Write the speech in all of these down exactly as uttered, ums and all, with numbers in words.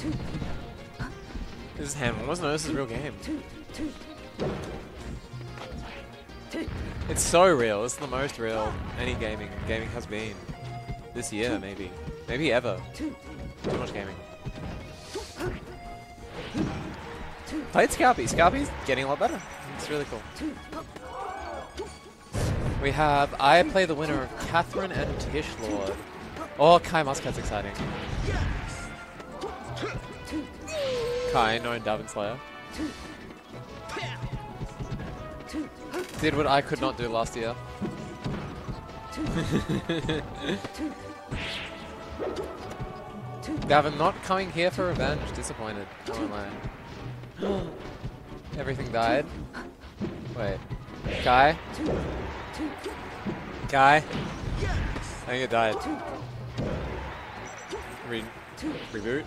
winning. This is hand one. Wasn't it? This is real game. It's so real. It's the most real any gaming gaming has been this year, maybe, maybe ever. Too much gaming. Played Scalpy. Scalpy's getting a lot better. It's really cool. We have I play the winner of Catherine and Tishlord. Oh, Kai Muscat's exciting. Kai, known Davin Slayer. Did what I could not do last year. Davin not coming here for revenge. Disappointed. Oh, everything died. Wait. Kai? Kai? I think it died. Re reboot?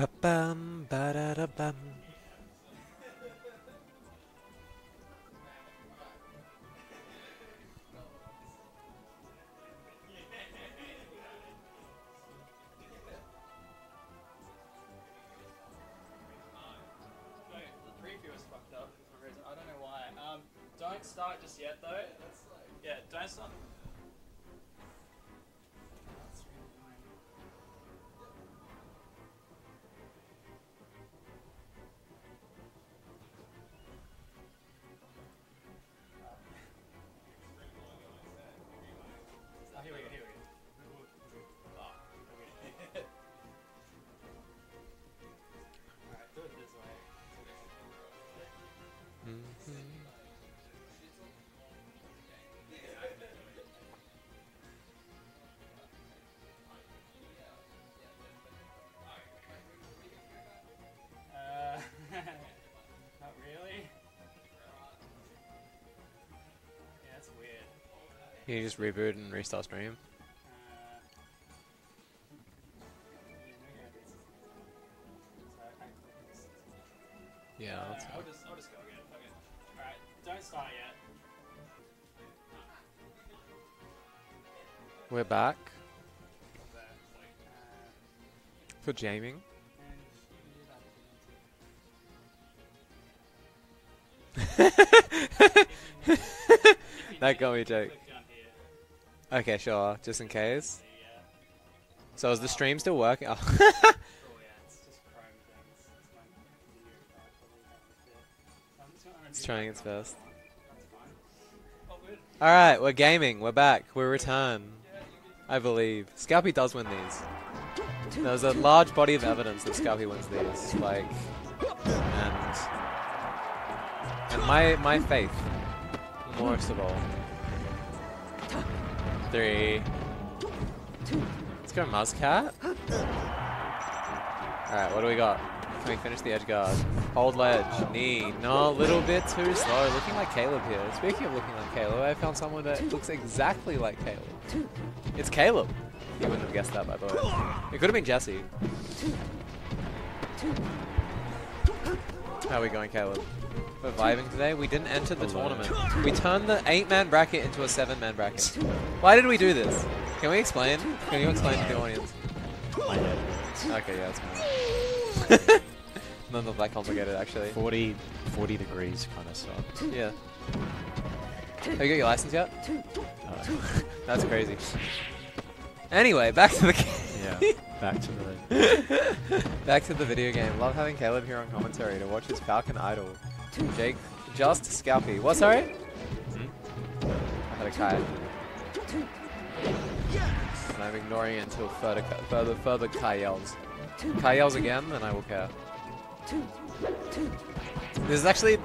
Ba-bam, ba-da-da-bam. Can you just reboot and restart stream? Yeah, I'll, I'll, just, I'll just go again. Okay. Alright, don't start yet. We're back. For jamming. That got me, Jake. Okay, sure, just in case. So is the stream still working? Oh. It's trying its best. Alright, we're gaming, we're back, we're return. I believe. Scalpy does win these. There's a large body of evidence that Scalpy wins these. Like, and, and my, my faith, most of all. Three. Let's go Muscat. Alright, what do we got? Can we finish the edge guard? Hold ledge. Knee. No, a little bit too slow. Looking like Caleb here. Speaking of looking like Caleb, I found someone that looks exactly like Caleb. It's Caleb. You wouldn't have guessed that by the way. It could have been Jesse. How are we going, Caleb? We're vibing today. We didn't enter the tournament. We turned the eight-man bracket into a seven-man bracket. Why did we do this? Can we explain? Can you explain to the audience? Okay, yeah, that's fine. None of that complicated, actually. forty, forty degrees kind of sucks. Yeah. Have you got your license yet? Uh, that's crazy. Anyway, back to the game. Yeah, back to the... back to the video game. Love having Caleb here on commentary to watch his Falcon Idol. Jake, just Scalpy. What, sorry? Hmm? I had a Kai. And I'm ignoring it until further, further, further Kai yells. Kai yells again, then I will care. This is actually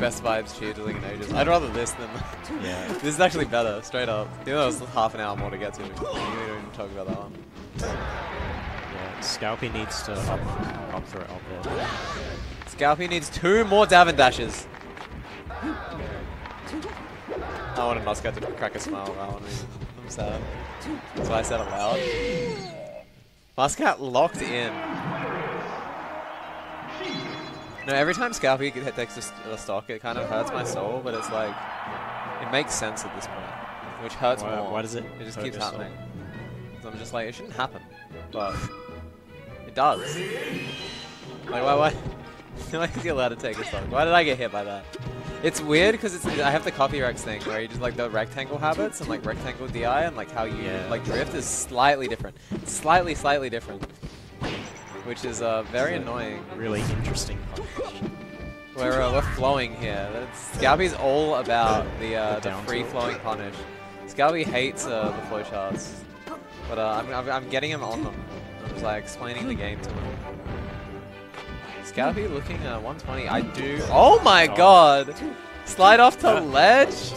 best vibes cheerleading in ages. I'd rather this than that. Yeah. This is actually better, straight up. You know, it's half an hour more to get to. We don't even talk about that one. Yeah, Scalpy needs to up, up throw it up there. Scalpy needs two more Davin dashes. I wanted Muscat to crack a smile on that one. I'm sad. That's why I said it loud. Muscat locked in. No, every time Scalpy takes a stock, it kind of hurts my soul, but it's like, it makes sense at this point, which hurts why, more. Why does it? It just keeps happening. So I'm just like, it shouldn't happen, but it does. Like, why, why, why is he allowed to take a stock? Why did I get hit by that? It's weird because it's I have the copy Rex thing where you just like the rectangle habits and like rectangle D I and like how you yeah. like drift is slightly different, slightly, slightly different. Which is uh, very is annoying. Really interesting combination. We're, uh, we're flowing here. That's, Scalpy's all about the, uh, the, the free-flowing punish. Scalpy hates uh, the flowcharts. But uh, I'm, I'm getting him on them. I'm just like explaining the game to him. Scalpy looking at uh, one twenty. I do... Oh my oh. god! Slide off the ledge?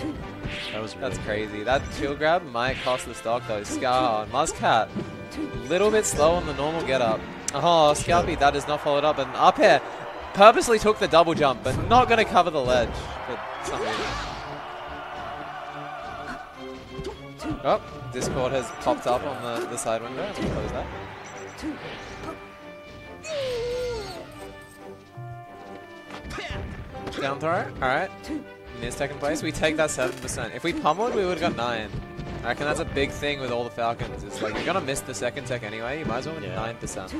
That was That's crazy. That chill grab might cost the stock though. Scar on Muscat. Little bit slow on the normal get-up. Oh, Scalpy, that is not followed up, and up here, purposely took the double jump, but not going to cover the ledge for some reason. Oh, Discord has popped up on the, the side window. I'm going to close that. Down throw, alright. Nears second place, we take that seven percent. If we pummeled, we would have got nine. I reckon that's a big thing with all the Falcons. It's like you're gonna miss the second tech anyway. You might as well win nine yeah. percent.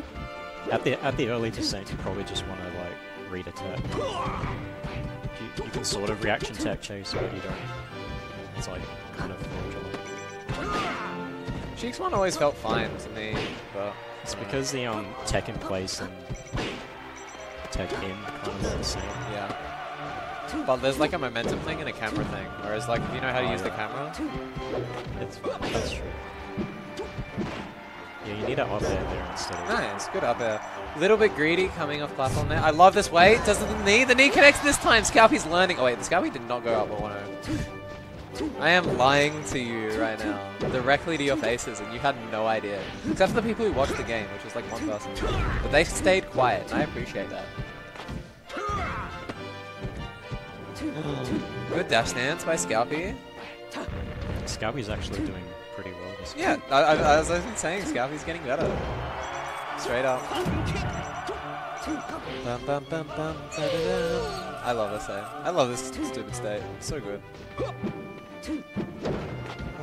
At the at the early percent, you probably just want to like read a tech. You, you can sort of reaction tech chase, but you don't. It's like kind of fraudulent. Cheeks one always felt fine to me, but it's because the um tech in place and tech in kind of the same. Yeah. But there's like a momentum thing and a camera thing, whereas like, you know how to oh, use yeah. the camera? It's, that's true. Yeah, you need an up air there instead of... Nice, good up air. Little bit greedy coming off platform there. I love this weight. Does the knee? The knee connects this time. Scalpy's learning. Oh wait, the Scalpy did not go up at one oh. I am lying to you right now. Directly to your faces, and you had no idea. Except for the people who watched the game, which was like one person. But they stayed quiet, and I appreciate that. Good dash stance by Scalpy. Scalpy's actually doing pretty well this game. Yeah, I, I, as I've been saying, Scalpy's getting better. Straight up. Bum, bum, bum, bum, I love this, eh? I love this stupid state. So good.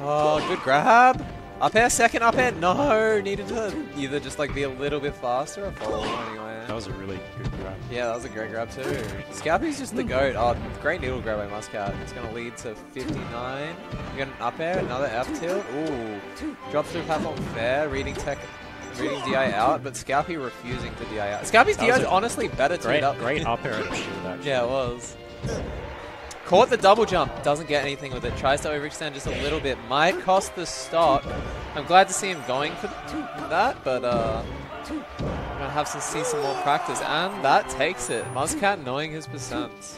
Oh, good grab. Up air, second up air. No, needed to either just like be a little bit faster or follow anyway. That was a really good grab. Yeah, that was a great grab too. Scalpy's just the goat. Oh, great needle grab by Muscat. It's going to lead to fifty-nine. We got an up air, another F tilt. Ooh. Drop through platform fair, reading tech, reading D I out, but Scalpy refusing to D I out. Scalpy's D I is honestly better tuned up. Great up air at a shield actually. Yeah, it was. Caught the double jump, doesn't get anything with it, tries to overextend just a little bit, might cost the stock. I'm glad to see him going for that, but uh, I'm gonna have to see some more practice, and that takes it. Muscat knowing his percents.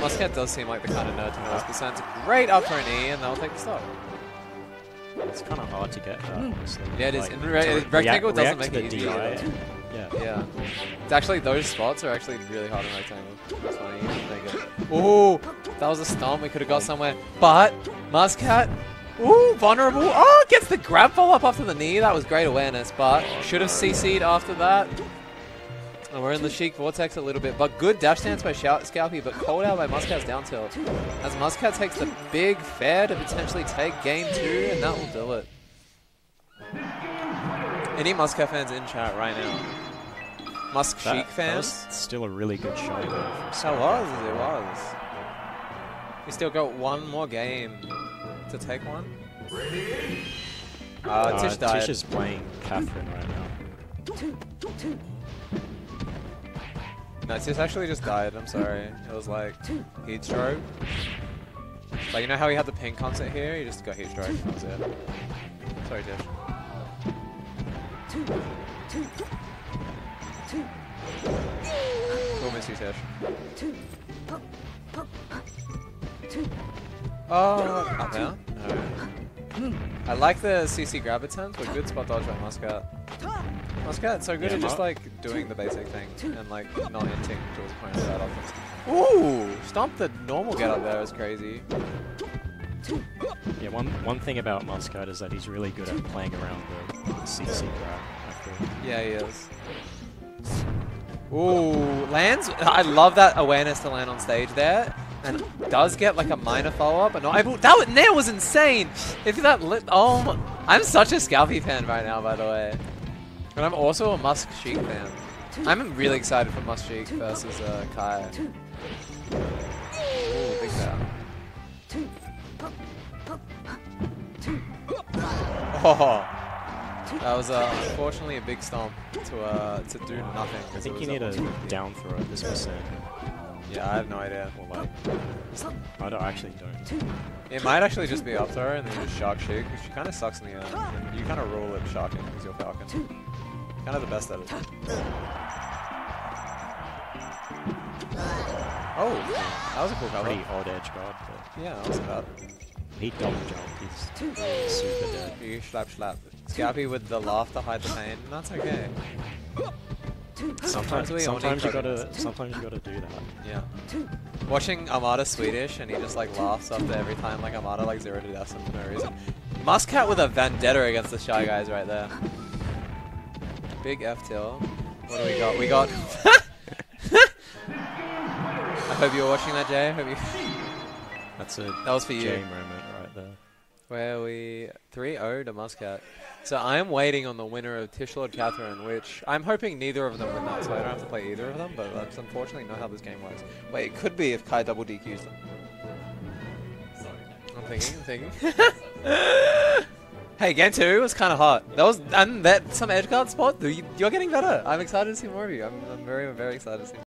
Muscat does seem like the kind of nerd to know his percents. Great up for an E, and that'll take the stock. It's kind of hard to get that, honestly. Yeah, it is. Like, in re re rectangle doesn't make it easy. Yeah. yeah. It's actually, those spots are actually really hard in rectangle. That's funny. Ooh, that was a stomp. We could have got somewhere. But, Muscat, ooh, vulnerable. Oh, gets the grab ball up after the knee. That was great awareness, but should have C C'd after that. And we're in the chic vortex a little bit. But good dash dance by Scalpy, but called out by Muscat's down tilt. As Muscat takes the big fair to potentially take game two, and that will do it. Any Muscat fans in chat right now? Musk that, Sheik fans. That was still a really good show though. That was, it was. We still got one more game to take one. Uh, uh, Tish died. Tish is playing Catherine right now. No, Tish actually just died, I'm sorry. It was like heat stroke. Like, you know how we had the ping concert here? He just got heat stroke, that was it. Sorry, Tish. We'll miss you, Tish. Oh, up down? No. I like the C C grab attempts, but good spot dodge on Muscat. Muscat's so good yeah, at just like doing the basic thing and like not hinting to his opponent that often. Ooh! Stomp the normal get up there is crazy. Yeah, one one thing about Muscat is that he's really good at playing around the C C grab, I think. Yeah, he is. Ooh, lands. I love that awareness to land on stage there. And does get like a minor follow-up, but not able. That nair was insane! If that lit. Oh, my. I'm such a Scalpy fan right now, by the way. And I'm also a Musk Sheik fan. I'm really excited for Musk Sheik versus uh, Kai. Ooh, big down. Oh. That was uh, unfortunately a big stomp to uh, to do nothing. I think you need a down throw at this percent. Yeah, I have no idea. Or like, I don't, actually don't. It might actually just be up throw and then you just shark shake, because she kind of sucks in the air. You kind of roll it sharking because you're Falcon. Kind of the best at it. Oh, that was a cool cover. Pretty odd edge guard. But yeah, that was bad. He double jump. He's super dead. You slap slap. Scalpy with the laugh to hide the pain. That's okay. Sometimes, sometimes, sometimes you gotta, sometimes you gotta do that. Yeah. Watching Armada Swedish and he just like laughs after every time like Armada like zero to death for no reason. Muscat with a vendetta against the Shy Guys right there. Big F till. What do we got? We got. I hope you were watching that, Jay. I hope you. That's it. That was for you. Jay moment right there. Where we three oh to Muscat. So I am waiting on the winner of Tishlord Catherine, which I'm hoping neither of them win that, so I don't have to play either of them, but that's unfortunately not how this game works. Wait, it could be if Kai double D Qs them. I'm thinking, I'm thinking. Hey, Gen two was kind of hot. That was, and that, some edge guard spot, you're getting better. I'm excited to see more of you. I'm, I'm very, very excited to see more.